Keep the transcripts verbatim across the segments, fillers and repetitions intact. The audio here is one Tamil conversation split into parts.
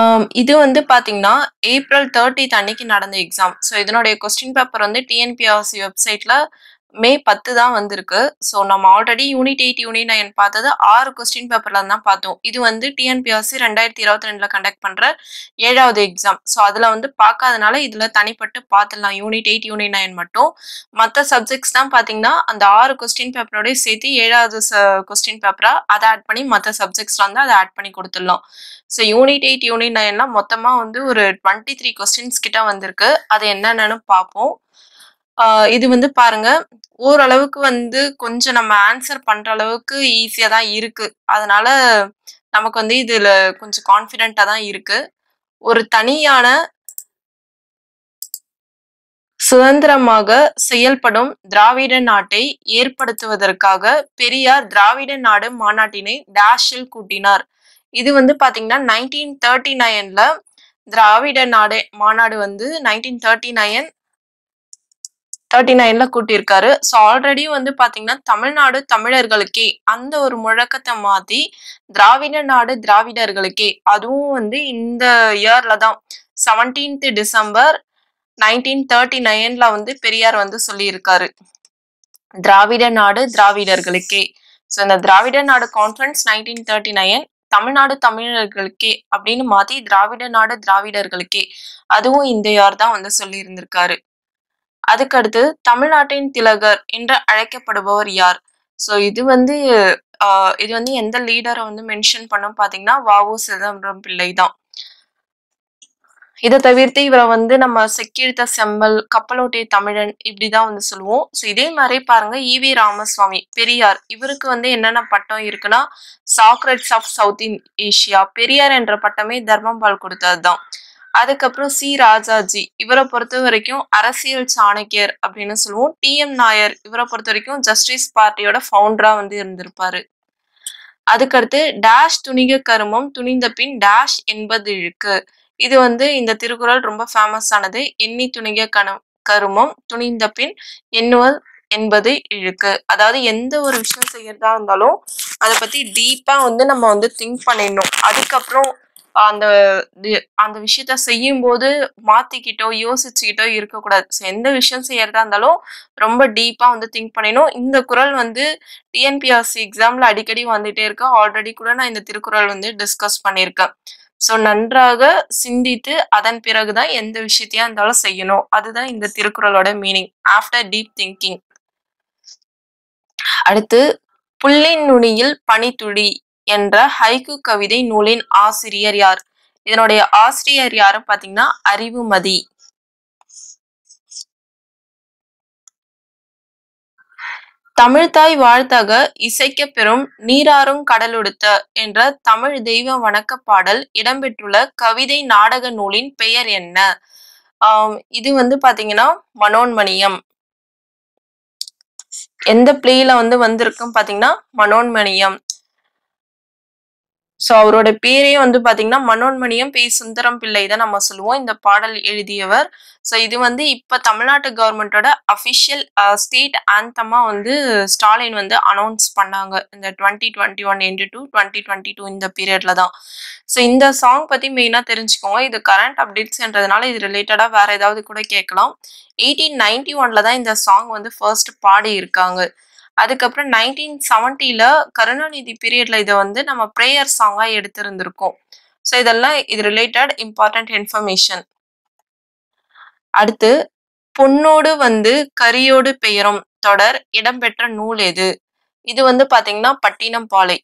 Um, இது வந்து பாத்தீங்கன்னா ஏப்ரல் thirtieth அன்னைக்கு நடந்த எக்ஸாம். சோ இதனுடைய क्वेश्चन பேப்பர் வந்து T N P R C வெப்சைட்ல May tenth தான் வந்திருக்கு. சோ நம்ம already Unit eight Unit nine பார்த்தது six क्वेश्चन பேப்பர்ல தான் பார்த்தோம். இது வந்து T N P R C twenty twenty-two ல கண்டக்ட் பண்ற ஏழாவது எக்ஸாம். சோ அதுல வந்து பார்க்காதனால இதுல தனிப்பட்டு பார்த்தலாம் Unit eight Unit nine மட்டும். மத்த சப்ஜெக்ட்ஸ் தான் பாத்தீங்கன்னா அந்த six क्वेश्चन பேப்பரோட சேர்த்து ஏழாவது क्वेश्चन பேப்பரா அத ஆட் பண்ணி மத்த சப்ஜெக்ட்ஸ்ல வந்து அத ஆட் பண்ணி கொடுத்துறலாம். So Unit eight Unit nine ல மொத்தமா வந்து ஒரு twenty-three क्वेश्चंस கிட்ட வந்திருக்கு. அது என்னன்னு பாப்போம். இது வந்து பாருங்க ஓரளவுக்கு வந்து கொஞ்சம் நம்ம ஆன்சர் பண்ற அளவுக்கு ஈஸியா தான் இருக்கு. அதனால நமக்கு வந்து இதுல கொஞ்சம் கான்ஃபிடென்ட்டா தான் இருக்கு. ஒரு தனியான சுதந்திரமாக செயல்படும் திராவிட நாட்டை ஏற்படுத்துவதற்காக பெரியார் திராவிட நாடு மாநாட்டினை டேஷில் கூட்டினார். இது வந்து பாத்தீங்கன்னா நைன்டீன் தேர்ட்டி நைன்ல திராவிட நாடு மாநாடு வந்து நைன்டீன் தேர்ட்டி நைன் தேர்ட்டி நைன்ல கூட்டியிருக்காரு. ஸோ ஆல்ரெடி வந்து பாத்தீங்கன்னா தமிழ்நாடு தமிழர்களுக்கே அந்த ஒரு முழக்கத்தை மாத்தி திராவிட நாடு திராவிடர்களுக்கே, அதுவும் வந்து இந்த இயர்ல தான் செவன்டீன்த் டிசம்பர் நைன்டீன் தேர்ட்டி நைன்ல வந்து பெரியார் வந்து சொல்லியிருக்காரு திராவிட நாடு திராவிடர்களுக்கே. ஸோ இந்த Dravida Nadu conference nineteen thirty nine Tamil Nadu தமிழர்களுக்கே அப்படின்னு மாத்தி திராவிட நாடு திராவிடர்களுக்கே, அதுவும் இந்த யார் தான் வந்து சொல்லி இருந்திருக்காரு. அதுக்கடுத்து தமிழ்நாட்டின் திலகர் என்று அழைக்கப்படுபவர் யார்? சோ இது வந்து அஹ் இது வந்து எந்த லீடரை வந்து மென்ஷன் பண்ண பாத்தீங்கன்னா வாவு சிதம்பரம் பிள்ளை தான். இதை தவிர்த்து இவரை வந்து நம்ம செக்கிழுத்த செம்மல், கப்பலோட்டிய தமிழன் இப்படிதான் வந்து சொல்லுவோம். ஸோ இதே மாதிரி பாருங்க ஈவி ராமசுவாமி பெரியார், இவருக்கு வந்து என்னென்ன பட்டம் இருக்குன்னா Socrates of South Asia, Periyar என்ற பட்டமே தர்மம்பால் கொடுத்ததுதான். அதுக்கப்புறம் சி ராஜாஜி, இவரை பொறுத்த வரைக்கும் அரசியல் சாணக்கியர் அப்படின்னு சொல்லுவோம். டி எம் நாயர், இவரை பொறுத்த வரைக்கும் ஜஸ்டிஸ் பார்ட்டியோட ஃபவுண்டரா வந்து இருந்திருப்பாரு. அதுக்கடுத்து டேஷ் துணிக கருமம் துணிந்த பின் டேஷ் என்பது இருக்கு. இது வந்து இந்த திருக்குறள் ரொம்ப ஃபேமஸ் ஆனது. எண்ணி துணிக கணம் கருமம் துணிந்த பின் எண்ணுவல் என்பது இருக்கு. அதாவது எந்த ஒரு விஷயம் செய்யறதா இருந்தாலும் அதை பத்தி டீப்பா வந்து நம்ம வந்து திங்க் பண்ணிடணும். அதுக்கப்புறம் அந்த அந்த விஷயத்த செய்யும் போது மாத்திக்கிட்டோ யோசிச்சுக்கிட்டோ இருக்கக்கூடாது. ஸோ எந்த விஷயம் செய்யறதா இருந்தாலும் ரொம்ப டீப்பா வந்து திங்க் பண்ணிடணும். இந்த குறள் வந்து டிஎன்பிஆர்சி எக்ஸாம்ல அடிக்கடி வந்துட்டே இருக்கு. ஆல்ரெடி கூட நான் இந்த திருக்குறள் வந்து டிஸ்கஸ் பண்ணியிருக்கேன். ஸோ நன்றாக சிந்தித்து அதன் பிறகுதான் எந்த விஷயத்தையா இருந்தாலும் செய்யணும். அதுதான் இந்த திருக்குறளோட மீனிங், ஆஃப்டர் டீப் திங்கிங். அடுத்து புள்ளின் நுனியில் பனித்துளி என்ற ஹைக்கு கவிதை நூலின் ஆசிரியர் யார்? இதனுடைய ஆசிரியர் யாரும் பாத்தீங்கன்னா அறிவுமதி. தமிழ்தாய் வாழ்த்தாக இசைக்க பெறும் நீராறும் கடலுடுத்த என்ற தமிழ் தெய்வ வணக்க பாடல் இடம்பெற்றுள்ள கவிதை நாடக நூலின் பெயர் என்ன? ஆஹ் இது வந்து பாத்தீங்கன்னா மனோன்மணியம். எந்த பிளேல வந்து வந்திருக்கும் பாத்தீங்கன்னா மனோன்மணியம். சோ அவரோட பேரே வந்து பாத்தீங்கன்னா மனோன்மணியம் பே சுந்தரம் பிள்ளை தான் நம்ம சொல்லுவோம் இந்த பாடல் எழுதியவர். சோ இது வந்து இப்ப தமிழ்நாட்டு கவர்மெண்டோட அபிஷியல் ஸ்டேட் ஆந்தமா வந்து ஸ்டாலின் வந்து அனௌன்ஸ் பண்ணாங்க இந்த twenty twenty one and to twenty twenty two இந்த பீரியட்ல தான். சோ இந்த சாங் பத்தி மெயினா தெரிஞ்சுக்கோங்க. இது கரண்ட் அப்டேட்ஸ்ன்றதுனால இது ரிலேட்டடா வேற ஏதாவது கூட கேட்கலாம். எயிட்டீன் நைன்டி ஒன்ல தான் இந்த சாங் வந்து ஃபர்ஸ்ட் பாடி இருக்காங்க. அதுக்கப்புறம் நைன்டீன் செவன்டில கருணாநிதி பீரியட்ல இதை வந்து நம்ம பிரேயர் சாங்கா எடுத்திருந்திருக்கோம். ஸோ இதெல்லாம் இது ரிலேட்டட் இம்பார்ட்டன்ட் இன்ஃபர்மேஷன். அடுத்து பொன்னோடு வந்து கரியோடு பெயரும் தொடர் இடம்பெற்ற நூல் எது? இது வந்து பாத்தீங்கன்னா பட்டினம்பாலை.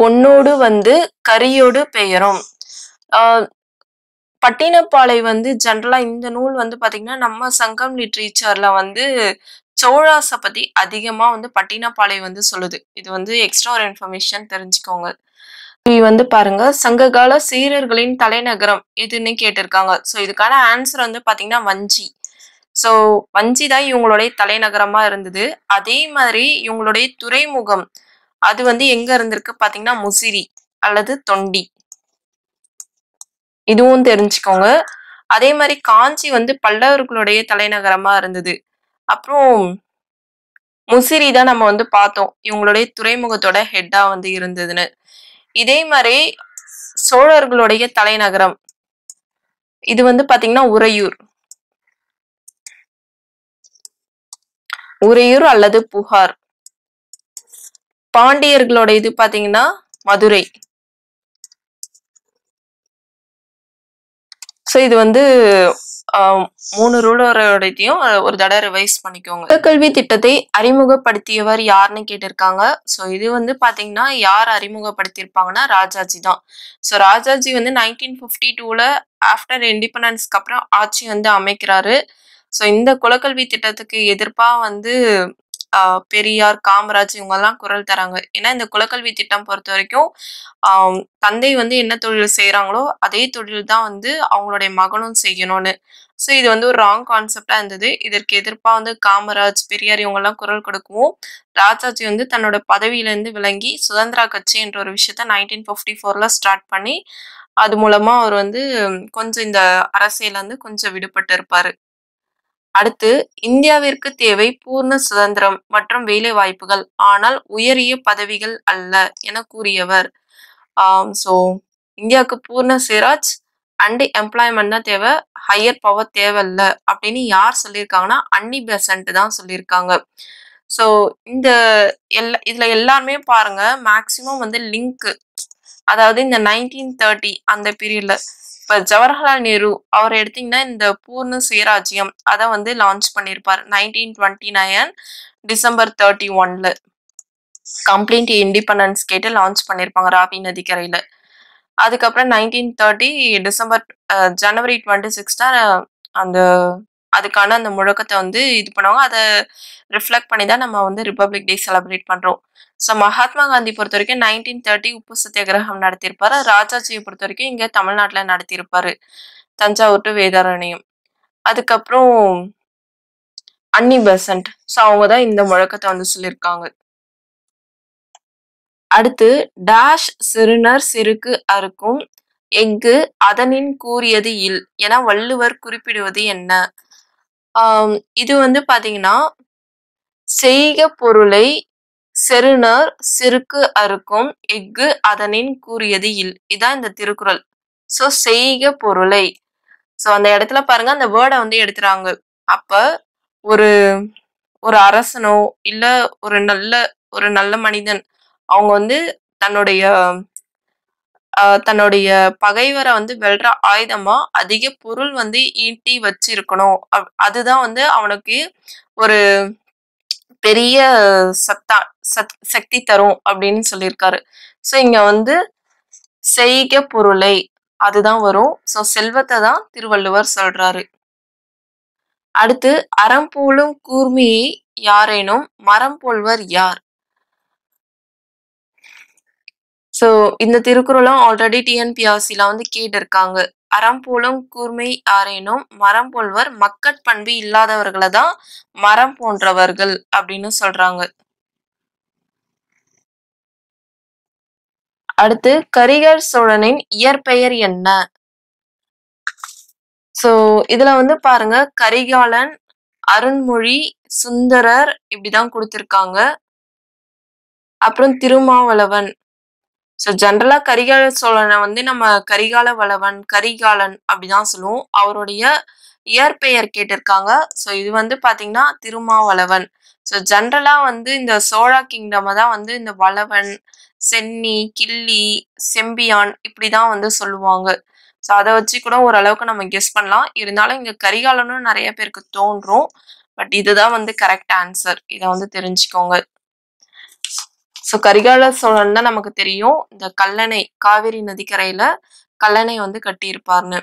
பொன்னோடு வந்து கரியோடு பெயரும் ஆஹ் பட்டினப்பாலை வந்து ஜென்ரலா இந்த நூல் வந்து பாத்தீங்கன்னா நம்ம சங்கம் லிட்ரேச்சர்ல வந்து சோழாசபதி அதிகமா வந்து பட்டினப்பாலை வந்து சொல்லுது. இது வந்து எக்ஸ்ட்ரா ஒரு இன்ஃபர்மேஷன் தெரிஞ்சுக்கோங்க. இது வந்து பாருங்க சங்ககால சீரர்களின் தலைநகரம் எதுன்னு கேட்டிருக்காங்க. ஸோ இதுக்கான ஆன்சர் வந்து பாத்தீங்கன்னா வஞ்சி. ஸோ வஞ்சி தான் இவங்களுடைய தலைநகரமா இருந்தது. அதே மாதிரி இவங்களுடைய துறைமுகம் அது வந்து எங்க இருந்திருக்கு பாத்தீங்கன்னா முசிறி அல்லது தொண்டி. இதுவும் தெரிஞ்சுக்கோங்க. அதே மாதிரி காஞ்சி வந்து பல்லவர்களுடைய தலைநகரமா இருந்தது. அப்புறம் முசிறி தான் நம்ம வந்து பார்த்தோம் இவங்களுடைய துறைமுகத்தோட ஹெட்டா வந்து இருந்ததுன்னு. இதே மாதிரி சோழர்களுடைய தலைநகரம் இது வந்து பாத்தீங்கன்னா உறையூர் உறையூர் அல்லது புகார். பாண்டியர்களோட இது பாத்தீங்கன்னா மதுரை. சோ இது வந்து மூணு ரூலரையும் ஒரு தடவை ரிவைஸ் பண்ணிக்கோங்க. உடற்கல்வி திட்டத்தை அறிமுகப்படுத்தியவர் யாருன்னு கேட்டிருக்காங்க. சோ இது வந்து பாத்தீங்கன்னா யார் அறிமுகப்படுத்தியிருப்பாங்கன்னா ராஜாஜி தான். சோ ராஜாஜி வந்து நைன்டீன் பிப்டி டூல ஆஃப்டர் இண்டிபெண்டன்ஸ்க்கு அப்புறம் ஆட்சி வந்து அமைக்கிறாரு. சோ இந்த குலக்கல்வி திட்டத்துக்கு எதிர்ப்பா வந்து ஆஹ் பெரியார், காமராஜ் இவங்க எல்லாம் குரல் தராங்க. ஏன்னா இந்த குலக்கல்வி திட்டம் பொறுத்த வரைக்கும் ஆஹ் தந்தை வந்து என்ன தொழில் செய்யறாங்களோ அதே தொழில் தான் வந்து அவங்களுடைய மகனும் செய்யணும்னு. சோ இது வந்து ஒரு ராங் கான்செப்டா இருந்தது. இதற்கு எதிர்ப்பா வந்து காமராஜ், பெரியார் இவங்க எல்லாம் குரல் கொடுக்கவும் ராஜாஜி வந்து தன்னோட பதவியில இருந்து விளங்கி சுதந்திரா கட்சி என்ற ஒரு விஷயத்த நைன்டீன் பிப்டி ஃபோர்ல ஸ்டார்ட் பண்ணி அது மூலமா அவர் வந்து கொஞ்சம் இந்த அரசியல வந்து கொஞ்சம் விடுபட்டு இருப்பாரு. அடுத்து இந்தியாவிற்கு தேவை பூர்ண சுதந்திரம் மற்றும் வேலை வாய்ப்புகள், ஆனால் உயரிய பதவிகள் அல்ல என கூறியவர். ஆஹ் சோ இந்தியாவுக்கு பூர்ண சுவராஜ் அண்ட் எம்ப்ளாய்மெண்ட் தான் தேவை, ஹையர் பவர் தேவை இல்ல அப்படின்னு யார் சொல்லியிருக்காங்கன்னா அன்னி பெசன்ட் தான் சொல்லியிருக்காங்க. சோ இந்த எல்லா இதுல எல்லாருமே பாருங்க மேக்சிமம் வந்து லிங்க், அதாவது இந்த நைன்டீன் தேர்ட்டி அந்த பீரியட்ல இப்ப ஜவஹர்லால் நேரு அவர் எடுத்தீங்கன்னா இந்த பூர்ண சுயராஜ்யம் அதை வந்து லான்ச் பண்ணியிருப்பார் nineteen twenty nine December thirty ஒன்ல கம்ப்ளீட் இண்டிபெண்டன்ஸ் கேட்டு லான்ச் பண்ணியிருப்பாங்க ராவி நதிக்கரையில. அதுக்கப்புறம் nineteen thirty December January twenty six தான் அந்த அதுக்கான அந்த முழக்கத்தை வந்து இது பண்ணுவாங்க. அதை ரிஃப்ளெக்ட் பண்ணி தான் நம்ம வந்து ரிபப்ளிக் டே செலிப்ரேட் பண்றோம். ஸோ மகாத்மா காந்தி பொறுத்த வரைக்கும் நைன்டீன் தேர்ட்டி உப்பு சத்தியாகிரகம் நடத்தியிருப்பாரு. ராஜாஜியை பொறுத்த வரைக்கும் இங்க தமிழ்நாட்டுல நடத்தியிருப்பாரு, தஞ்சாவூர் டு வேதாரண்யம். அதுக்கப்புறம் அன்னி பெசன்ட், ஸோ அவங்க தான் இந்த முழக்கத்தை வந்து சொல்லியிருக்காங்க. அடுத்து டாஷ் சிறுநர் சிறுக்கு அறுக்கும் எங்கு அதனின் கூறியது இல் என வள்ளுவர் குறிப்பிடுவது என்ன? ஆஹ் இது வந்து பாத்தீங்கன்னா செய்க பொருளை செருணர் சிறுக்கு அறுக்கும் எஃகு அதனின் கூறியது இல், இதான் இந்த திருக்குறள். சோ செய்க பொருளை, சோ அந்த இடத்துல பாருங்க அந்த வேர்டை வந்து எடுத்துறாங்க. அப்ப ஒரு ஒரு அரசனோ இல்ல ஒரு நல்ல ஒரு நல்ல மனிதன் அவங்க வந்து தன்னுடைய தன்னுடைய பகைவரை வந்து வெல்ற ஆயுதமா அதிக பொருள் வந்து ஈட்டி வச்சிருக்கணும். அதுதான் வந்து அவனுக்கு ஒரு பெரிய சத்தா சத் சக்தி தரும் அப்படின்னு சொல்லியிருக்காரு. ஸோ இங்க வந்து செய்க பொருளை அதுதான் வரும். ஸோ செல்வத்தை தான் திருவள்ளுவர் சொல்றாரு. அடுத்து அறம் போலும் கூர்மையை யாரேனும் மரம் போல்வர் யார்? சோ இந்த திருக்குறளும் ஆல்ரெடி டிஎன்பிஆர்சில வந்து கேட்டிருக்காங்க. அறம் போலும் கூர்மை யாரேனும் மரம் போல்வர், மக்கட்பண்பு இல்லாதவர்களை தான் மரம் போன்றவர்கள் அப்படின்னு சொல்றாங்க. அடுத்து கரிகர் சோழனின் இயற்பெயர் என்ன? சோ இதுல வந்து பாருங்க கரிகாலன், அருண்மொழி, சுந்தரர் இப்படிதான் கொடுத்திருக்காங்க. அப்புறம் திருமாவளவன். ஸோ ஜென்ரலா கரிகால சோழனை வந்து நம்ம கரிகால வளவன், கரிகாலன் அப்படிதான் சொல்லுவோம். அவருடைய இயற்பெயர் கேட்டிருக்காங்க. ஸோ இது வந்து பாத்தீங்கன்னா திருமாவளவன். ஸோ ஜென்ரலா வந்து இந்த சோழா கிங்டம் தான் வந்து இந்த வளவன், சென்னி, கிள்ளி, செம்பியான் இப்படிதான் வந்து சொல்லுவாங்க. ஸோ அதை வச்சு கூட ஓரளவுக்கு நம்ம கெஸ் பண்ணலாம். இருந்தாலும் இங்க கரிகாலனும் நிறைய பேருக்கு தோன்றும். பட் இதுதான் வந்து கரெக்ட் ஆன்சர், இதை வந்து தெரிஞ்சுக்கோங்க. ஸோ கரிகால சோழன் தான் நமக்கு தெரியும் இந்த கல்லணை, காவிரி நதிக்கரையில கல்லணை வந்து கட்டியிருப்பார்னு.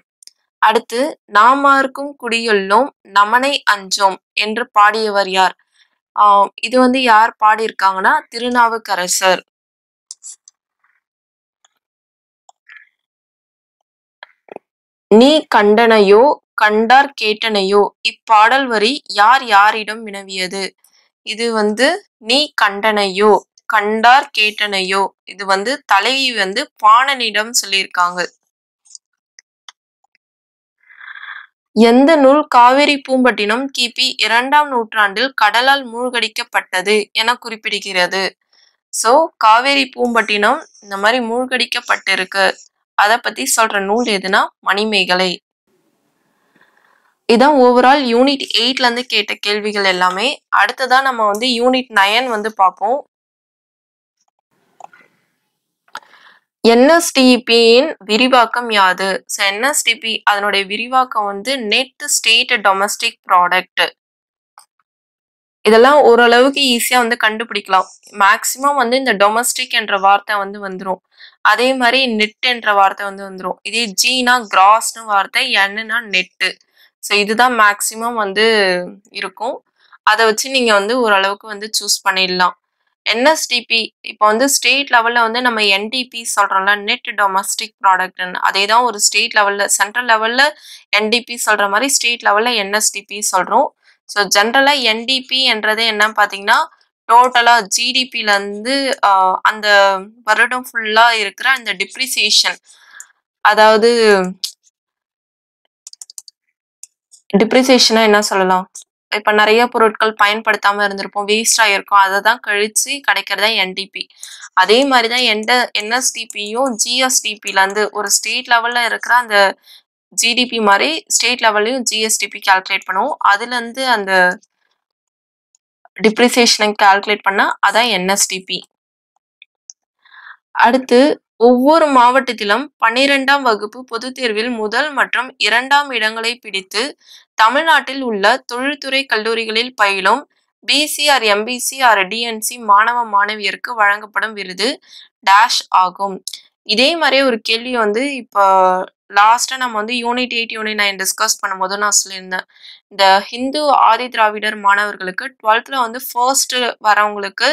அடுத்து நாமார்க்கும் குடியுள்ளோம் நமனை அஞ்சோம் என்று பாடியவர் யார்? ஆஹ் இது வந்து யார் பாடியிருக்காங்கன்னா திருநாவுக்கரசர். நீ கண்டனையோ கண்டார் கேட்டனையோ இப்பாடல் வரி யார் யாரிடம் வினவியது? இது வந்து நீ கண்டனையோ கண்டார் கேட்டனையோ இது வந்து தலைவி வந்து பாணனிடம் சொல்லியிருக்காங்க. எந்த நூல் காவேரி பூம்பட்டினம் கிபி இரண்டாம் நூற்றாண்டில் கடலால் மூழ்கடிக்கப்பட்டது என குறிப்பிடுகிறது? So, Kaveri Poompattinam, இந்த மாதிரி மூழ்கடிக்கப்பட்டிருக்கு அத பத்தி சொல்ற நூல் எதுனா மணிமேகலை. இதான் ஓவரால் யூனிட் எட்டுல இருந்து கேட்ட கேள்விகள் எல்லாமே. அடுத்ததா நம்ம வந்து யூனிட் ஒன்பது வந்து பார்ப்போம். N S D P-யின் விரிவாக்கம் யாது? So, N S D P அதனுடைய விரிவாக்கம் வந்து நெட் ஸ்டேட் டொமஸ்டிக் ப்ராடக்ட். இதெல்லாம் ஓரளவுக்கு ஈஸியா வந்து கண்டுபிடிக்கலாம். மேக்ஸிமம் வந்து இந்த டொமஸ்டிக் என்ற வார்த்தை வந்து வந்துரும். அதே மாதிரி நெட் என்ற வார்த்தை வந்து வந்துரும். இதே ஜினா கிராஸ்னு வார்த்தை, என்னன்னா நெட்டு. ஸோ இதுதான் மேக்ஸிமம் வந்து இருக்கும். அதை வச்சு நீங்க வந்து ஓரளவுக்கு வந்து சூஸ் பண்ணிடலாம். N S D P இப்போ வந்து ஸ்டேட் லெவல்ல வந்து நம்ம N D P சொல்றோம்ல, நெட் டொமஸ்டிக் ப்ராடக்ட்னு, அதே தான் ஒரு ஸ்டேட் லெவல்ல சென்ட்ரல் லெவல்ல N D P சொல்ற மாதிரி ஸ்டேட் லெவல்ல N S D P சொல்றோம். ஸோ ஜென்ரலா N D P என்றது என்னன்னு பாத்தீங்கன்னா டோட்டலா ஜிடிபில இருந்து அந்த வருடம் ஃபுல்லா இருக்கிற அந்த டிப்ரிசியேஷன், அதாவது டிப்ரிசியேஷனா என்ன சொல்லலாம், இப்ப நிறைய பொருட்கள் பயன்படுத்தாம இருந்திருப்போம், வேஸ்டா இருக்கும், அதை தான் கழிச்சு கிடைக்கிறதா N D P. அதே மாதிரிதான் எந்த N S D P-யும் G S T P-ல இருந்து ஒரு ஸ்டேட் லெவல்ல இருக்கிற அந்த ஜிடிபி மாதிரி ஸ்டேட் லெவல்லையும் G S T P calculate பண்ணுவோம். அதுல இருந்து அந்த டிப்ரிசியேஷனை கால்குலேட் பண்ணா அதான் N S D P. அடுத்து ஒவ்வொரு மாவட்டத்திலும் பன்னிரெண்டாம் வகுப்பு பொது தேர்வில் முதல் மற்றும் இரண்டாம் இடங்களை பிடித்து தமிழ்நாட்டில் உள்ள தொழில்துறை கல்லூரிகளில் பயிலும் B C R, M B C R D N C மாணவ மாணவியருக்கு வழங்கப்படும் விருது டேஷ் ஆகும். இதே மாதிரி ஒரு கேள்வி வந்து இப்போ லாஸ்டா நம்ம வந்து unit eight unit nine discuss பண்ணும்போது நான் சொல்லியிருந்தேன், இந்த ஹிந்து ஆதி திராவிடர் மாணவர்களுக்கு டுவெல்த்ல வந்து ஃபர்ஸ்ட் வரவங்களுக்கு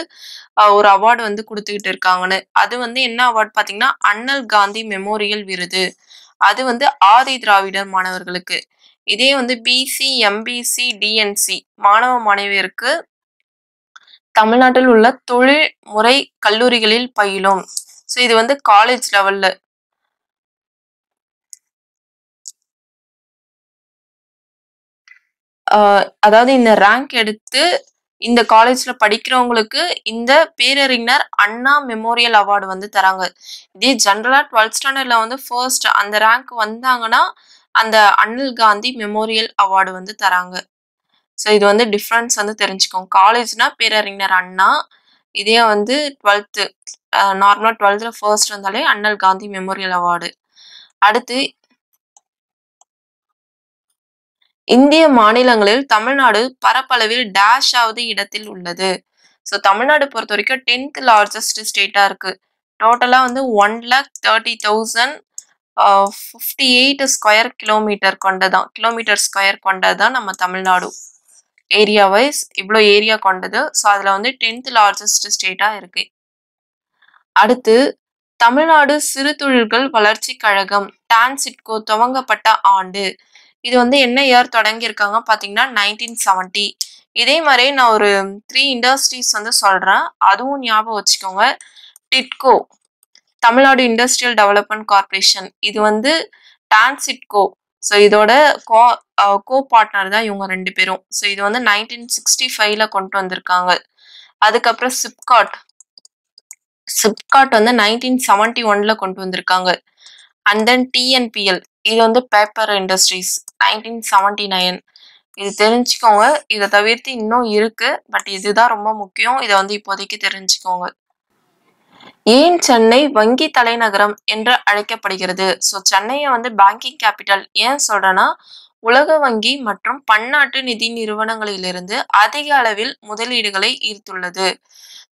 ஒரு அவார்டு வந்து கொடுத்துக்கிட்டு இருக்காங்கன்னு. அது வந்து என்ன அவார்டு பாத்தீங்கன்னா அண்ணல் காந்தி மெமோரியல் விருது, அது வந்து ஆதி திராவிடர் மாணவர்களுக்கு. இதே வந்து பிசி எம்பிசி டிஎன்சி மாணவ மாணவியருக்கு தமிழ்நாட்டில் உள்ள தொழில்முறை கல்லூரிகளில் பயிலும். ஸோ இது வந்து காலேஜ் லெவல்ல. ஆஹ் அதாவது இந்த ரேங்க் எடுத்து இந்த காலேஜ்ல படிக்கிறவங்களுக்கு இந்த பேரறிஞர் அண்ணா மெமோரியல் அவார்டு வந்து தராங்க. இதே ஜென்ரலா டுவெல்த் ஸ்டாண்டர்ட்ல வந்து ஃபர்ஸ்ட் அந்த ரேங்க் வந்தாங்கன்னா அந்த அண்ணல் காந்தி மெமோரியல் அவார்டு வந்து தராங்க. ஸோ இது வந்து டிஃப்ரென்ஸ் வந்து தெரிஞ்சுக்கோங்க. காலேஜ்னா பேரறிஞர் அண்ணா, இதே வந்து டுவெல்த்து நார்மலா டுவெல்த்ல ஃபர்ஸ்ட் வந்தாலே அண்ணல் காந்தி மெமோரியல் அவார்டு. அடுத்து இந்திய மாநிலங்களில் தமிழ்நாடு பரப்பளவில் டேஷ் ஆவது இடத்தில் உள்ளது. ஸோ தமிழ்நாடு பொறுத்த வரைக்கும் டென்த் லார்ஜஸ்ட் ஸ்டேட்டா இருக்கு. டோட்டலா வந்து one lakh thirty thousand fifty eight square kilometre கொண்டதான் கிலோமீட்டர் ஸ்கொயர் கொண்டதுதான் நம்ம தமிழ்நாடு. ஏரியா வைஸ் இவ்வளோ ஏரியா கொண்டது. ஸோ அதுல வந்து டென்த் லார்ஜஸ்ட் ஸ்டேட்டா இருக்கு. அடுத்து தமிழ்நாடு சிறு தொழில்கள் வளர்ச்சி கழகம் டான்சிட்கோ துவங்கப்பட்ட ஆண்டு. இது வந்து என்ன இயர் தொடங்கியிருக்காங்க பார்த்தீங்கன்னா நைன்டீன் செவன்டி. இதே மாதிரி நான் ஒரு த்ரீ இண்டஸ்ட்ரீஸ் வந்து சொல்கிறேன், அதுவும் ஞாபகம் வச்சுக்கோங்க. TIDCO Tamil Nadu industrial development corporation, இது வந்து டான்சிட்கோ. ஸோ இதோட கோ கோ பார்ட்னர் தான் இவங்க ரெண்டு பேரும். ஸோ இது வந்து நைன்டீன் சிக்ஸ்டி ஃபைவ்ல கொண்டு வந்திருக்காங்க. அதுக்கப்புறம் சிப்காட் சிப்காட் வந்து நைன்டீன் செவன்டி ஒன்ல கொண்டு வந்திருக்காங்க. And then T N P I L, இது வந்து paper industries nineteen seventy nine. இது தெரிஞ்சுக்கோங்க. இதை தவிர்த்து இன்னும் இருக்கு, பட் இதுதான் ரொம்ப முக்கியம். இதை வந்து இப்போதைக்கு தெரிஞ்சுக்கோங்க. ஏன் சென்னை வங்கி தலைநகரம் என்று அழைக்கப்படுகிறது? ஸோ சென்னையை வந்து பேங்கிங் கேபிட்டல் ஏன் சொல்றேன்னா உலக வங்கி மற்றும் பன்னாட்டு நிதி நிறுவனங்களிலிருந்து அதிக அளவில் முதலீடுகளை ஈர்த்துள்ளது.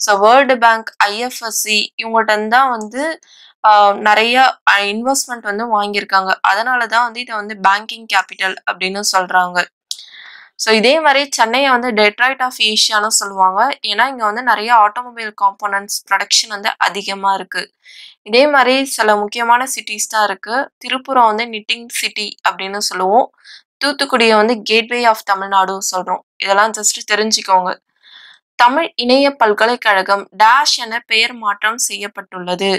So World Bank, I F S C இவங்கள்ட்ட தான் வந்து நிறைய இன்வெஸ்ட்மெண்ட் வந்து வாங்கியிருக்காங்க. அதனால தான் வந்து இதை வந்து பேங்கிங் கேபிட்டல் அப்படின்னு சொல்றாங்க. ஸோ இதே மாதிரி சென்னையை வந்து டெட்ராய்ட் ஆஃப் ஏஷியான்னு சொல்லுவாங்க, ஏன்னா இங்கே வந்து நிறைய ஆட்டோமொபைல் காம்போனன்ட்ஸ் ப்ரொடக்ஷன் வந்து அதிகமாக இருக்கு. இதே மாதிரி சில முக்கியமான சிட்டிஸ் தான் இருக்கு. திருப்பூரம் வந்து நிட்டிங் சிட்டி அப்படின்னு சொல்லுவோம். தூத்துக்குடியை வந்து கேட்வே ஆஃப் தமிழ்நாடு சொல்றோம். இதெல்லாம் ஜஸ்ட் தெரிஞ்சுக்கோங்க. தமிழ் இணைய பல்கலைக்கழகம் டேஷ் என பெயர் மாற்றம் செய்யப்பட்டுள்ளது.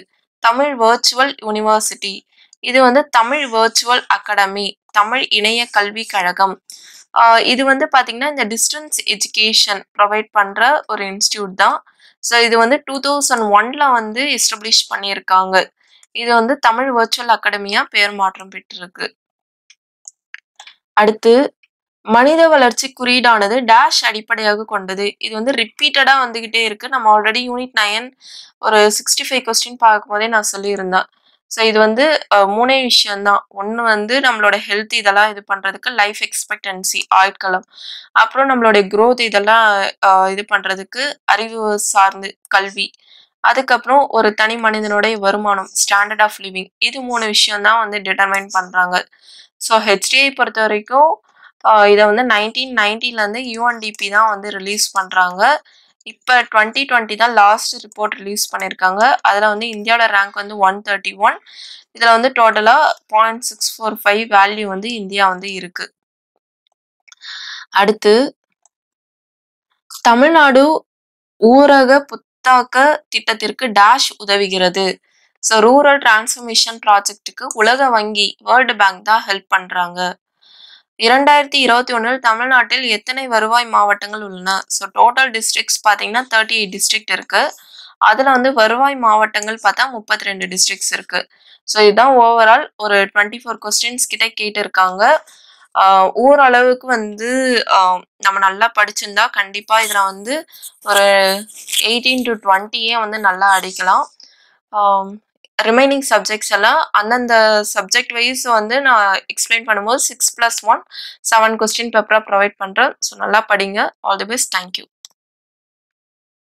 தமிழ் வர்ச்சுவல் யூனிவர்சிட்டி, இது வந்து தமிழ் வர்ச்சுவல் அகாடமி தமிழ் இணைய கல்வி கழகம். இது வந்து பாத்தீங்கன்னா இந்த டிஸ்டன்ஸ் எஜுகேஷன் ப்ரொவைட் பண்ற ஒரு இன்ஸ்டியூட் தான். So இது வந்து two thousand one ல வந்து எஸ்டாப்லிஷ் பண்ணியிருக்காங்க. இது வந்து தமிழ் வர்ச்சுவல் அகாடமியா பேர் மாற்றம் பெற்றிருக்கு. அடுத்து மனித வளர்ச்சி குறியீடானது டேஷ் அடிப்படையாக கொண்டது. இது வந்து ரிப்பீட்டடா வந்துகிட்டே இருக்கு. நம்ம ஆல்ரெடி யூனிட் நைன் ஒரு சிக்ஸ்டி ஃபைவ் கொஸ்டின் பார்க்கும்போதே நான் சொல்லியிருந்தேன். ஸோ இது வந்து மூணே விஷயம்தான். ஒன்று வந்து நம்மளோட ஹெல்த், இதெல்லாம் இது பண்ணுறதுக்கு லைஃப் எக்ஸ்பெக்டன்சி ஆயுட்காலம், அப்புறம் நம்மளோட க்ரோத், இதெல்லாம் இது பண்ணுறதுக்கு அறிவு சார்ந்து கல்வி, அதுக்கப்புறம் ஒரு தனி மனிதனுடைய வருமானம் ஸ்டாண்டர்ட் ஆஃப் லிவிங், இது மூணு விஷயம்தான் வந்து டிட்டர்மைன் பண்ணுறாங்க. ஸோ ஹெச்டிஐ பொறுத்த வரைக்கும் இதை வந்து நைன்டீன் நைன்டிலேருந்து யூஎன்டிபி தான் வந்து ரிலீஸ் பண்ணுறாங்க. இப்போ டுவெண்ட்டி டுவெண்ட்டி தான் லாஸ்ட் ரிப்போர்ட் ரிலீஸ் பண்ணியிருக்காங்க. அதில் வந்து இந்தியாவோட ரேங்க் வந்து ஒன் தேர்ட்டி ஒன். இதில் வந்து டோட்டலாக point six four five value வந்து இந்தியா வந்து இருக்கு. அடுத்து தமிழ்நாடு ஊரக புத்தாக்க திட்டத்திற்கு டேஷ் உதவுகிறது. ஸோ ரூரல் டிரான்ஸ்ஃபர்மேஷன் ப்ராஜெக்டுக்கு உலக வங்கி வேர்ல்டு பேங்க் தான் ஹெல்ப் பண்ணுறாங்க. இரண்டாயிரத்தி இருபத்தி ஒன்றில் தமிழ்நாட்டில் எத்தனை வருவாய் மாவட்டங்கள் உள்ளன? ஸோ டோட்டல் டிஸ்ட்ரிக்ட்ஸ் பார்த்தீங்கன்னா தேர்ட்டி எயிட் டிஸ்ட்ரிக்ட் இருக்கு. அதில் வந்து வருவாய் மாவட்டங்கள் பார்த்தா முப்பத்தி ரெண்டு டிஸ்ட்ரிக்ட்ஸ் இருக்கு. ஸோ இதுதான் ஓவரால் ஒரு டுவெண்ட்டி ஃபோர் கொஸ்டின்ஸ் கிட்ட கேட்டிருக்காங்க. ஓரளவுக்கு வந்து நம்ம நல்லா படிச்சிருந்தா கண்டிப்பாக இதில் வந்து ஒரு எயிட்டீன் டு டுவெண்ட்டியே வந்து நல்லா அடிக்கலாம். ரிமைனிங் சப்ஜெக்ட்ஸ் எல்லாம் அந்தந்த சப்ஜெக்ட் வைஸ் வந்து நான் எக்ஸ்பிளைன் பண்ணும்போது six plus one seven question பேப்பராக ப்ரொவைட் பண்ணுறேன். ஸோ நல்லா படிங்க. All the best. தேங்க்யூ.